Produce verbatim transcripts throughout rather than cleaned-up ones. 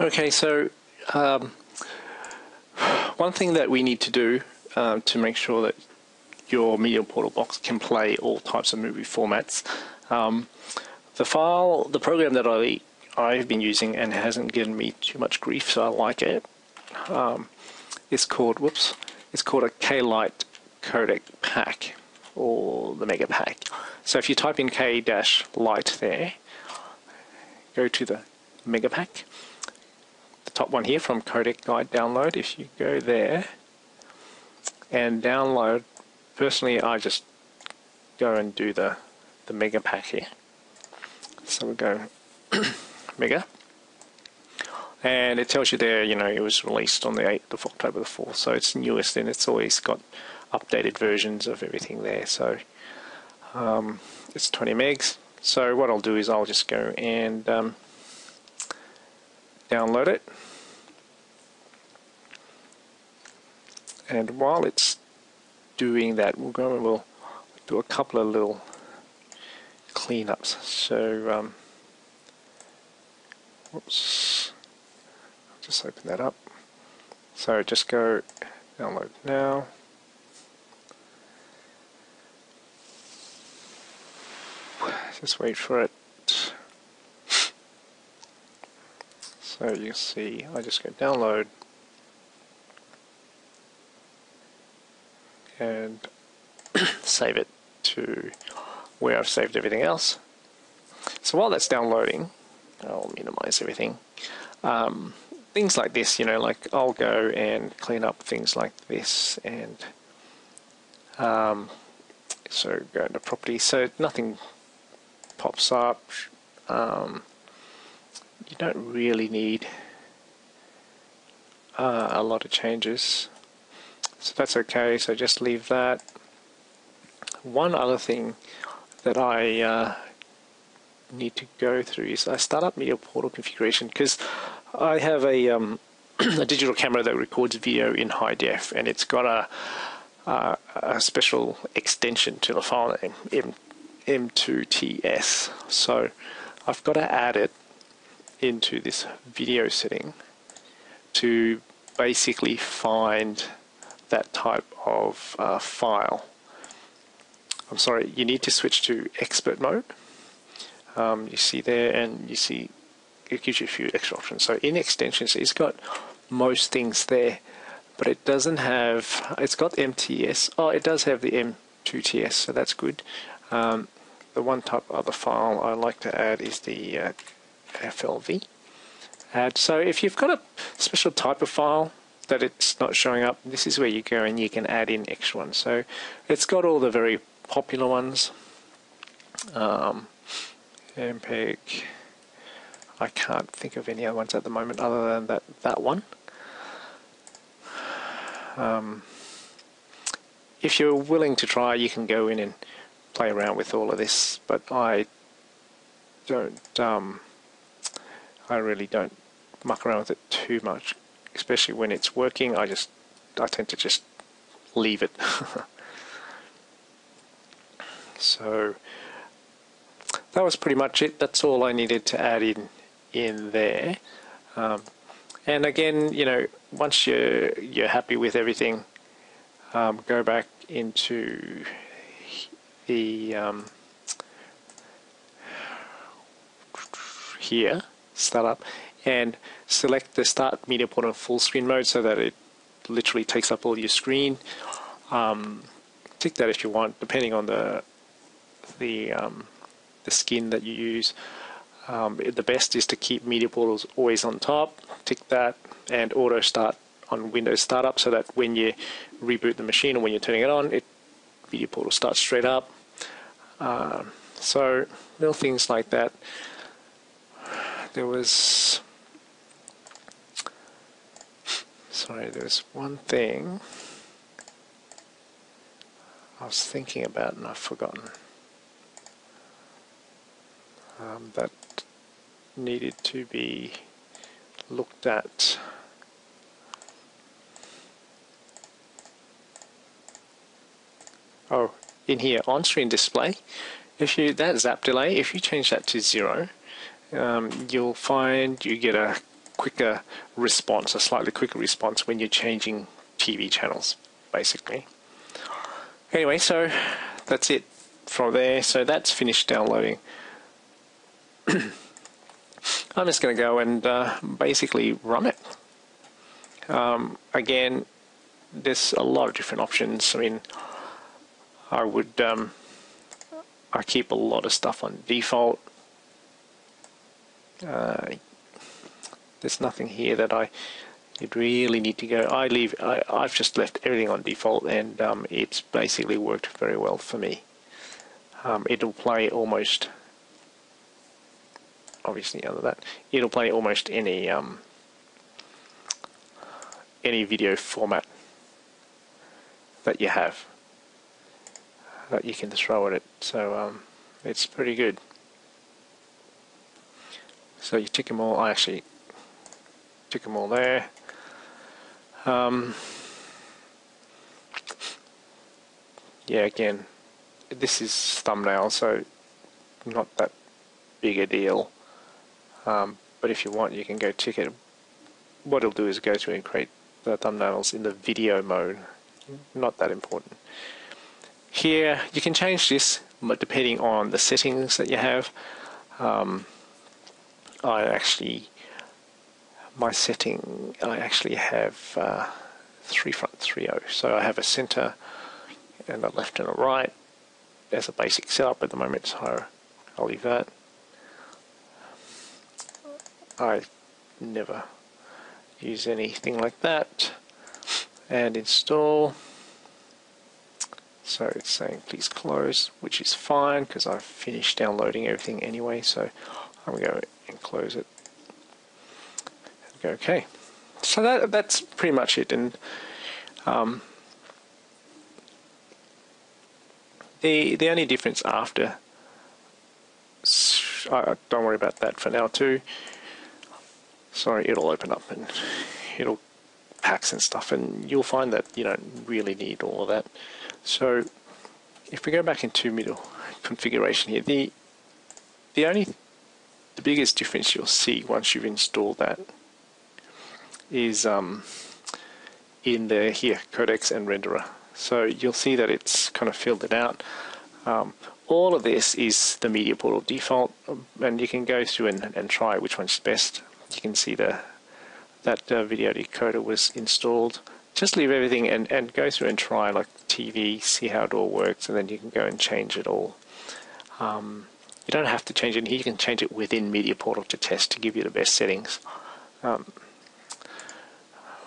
Okay, so um, one thing that we need to do uh, to make sure that your MediaPortal box can play all types of movie formats, um, the file, the program that I, I've been using and hasn't given me too much grief, so I like it, um, is called, whoops, it's called a K-Lite codec pack, or the mega pack. So if you type in K-Lite there, go to the mega pack, the top one here from Codec Guide download. If you go there and download, personally I just go and do the, the mega pack here. So we go mega, and it tells you there, you know, it was released on the eighth of October the fourth, so it's newest and it's always got updated versions of everything there. So um, it's twenty megs. So what I'll do is I'll just go and um, download it, and while it's doing that, we'll go and we'll do a couple of little cleanups. So um, whoops, I'll just open that up. So just go download now. Just wait for it. So you see, I just go download, and save it to where I've saved everything else. So while that's downloading, I'll minimize everything. Um, things like this, you know, like I'll go and clean up things like this, and um, so go into properties. So nothing pops up. Um, you don't really need uh, a lot of changes, so that's okay, so just leave that. One other thing that I uh, need to go through is I start up MediaPortal configuration, because I have a, um, a digital camera that records video in high def, and it's got a, uh, a special extension to the file name, M M two T S. So I've got to add it into this video setting to basically find that type of uh, file. I'm sorry, you need to switch to expert mode. Um, you see there, and you see it gives you a few extra options. So in extensions, it's got most things there, but it doesn't have, it's got M T S. Oh, it does have the M two T S, so that's good. Um, the one type of other file I like to add is the uh, F L V add. So if you've got a special type of file that it's not showing up, this is where you go and you can add in extra ones. So it's got all the very popular ones, um, M P E G, I can't think of any other ones at the moment other than that, that one. Um, if you're willing to try, you can go in and play around with all of this, but I don't um, I really don't muck around with it too much, especially when it's working. I just I tend to just leave it. So that was pretty much it. That's all I needed to add in in there, um, and again, you know, once you're you're happy with everything, um, go back into the um, here start up and select the start MediaPortal full screen mode so that it literally takes up all your screen. Um, tick that if you want, depending on the the um, the skin that you use. Um, the best is to keep MediaPortals always on top. Tick that, and auto start on Windows startup so that when you reboot the machine or when you're turning it on, it MediaPortal starts straight up. Um, so little things like that. There was sorry, there was one thing I was thinking about and I've forgotten, um, that needed to be looked at. Oh, in here, on-screen display. If you that zap delay, if you change that to zero, um, you'll find you get a quicker response, a slightly quicker response when you're changing T V channels, basically. Anyway, so that's it from there. So that's finished downloading. I'm just going to go and uh, basically run it. Um, again, there's a lot of different options. I mean, I would um, I keep a lot of stuff on default. Uh, there's nothing here that I you'd really need to go. I leave. I, I've just left everything on default, and um, it's basically worked very well for me. Um, it'll play almost. Obviously, other than that, it'll play almost any um, any video format that you have that you can throw at it. So um, it's pretty good. So you tick them all. I actually tick them all there. Um, yeah, again, this is thumbnail, so not that big a deal. Um, but if you want, you can go tick it. What it'll do is go through and create the thumbnails in the video mode. Not that important. Here you can change this, but depending on the settings that you have. Um, I actually, my setting, I actually have uh, three front, three oh. So I have a center and a left and a right as a basic setup at the moment. So I'll leave that. I never use anything like that, and install. So it's saying please close, which is fine because I've finished downloading everything anyway, so I'm going to go and close it. Okay, so that, that's pretty much it, and um, the, the only difference after, uh, don't worry about that for now too. Sorry, it'll open up and it'll packs and stuff, and you'll find that you don't really need all of that. So if we go back into middle configuration here, the the only the biggest difference you'll see once you've installed that is um, in the here codecs and renderer. So you'll see that it's kind of filled it out. Um, all of this is the MediaPortal default, and you can go through and, and try which one's best. You can see the that uh, video decoder was installed. Just leave everything and, and go through and try like T V, see how it all works, and then you can go and change it all. Um, you don't have to change it here, you can change it within MediaPortal to test to give you the best settings. Um,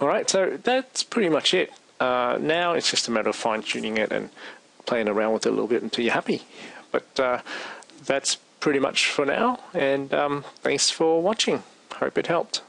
Alright, so that's pretty much it. Uh, now it's just a matter of fine-tuning it and playing around with it a little bit until you're happy. But uh, that's pretty much for now, and um, thanks for watching. Hope it helped.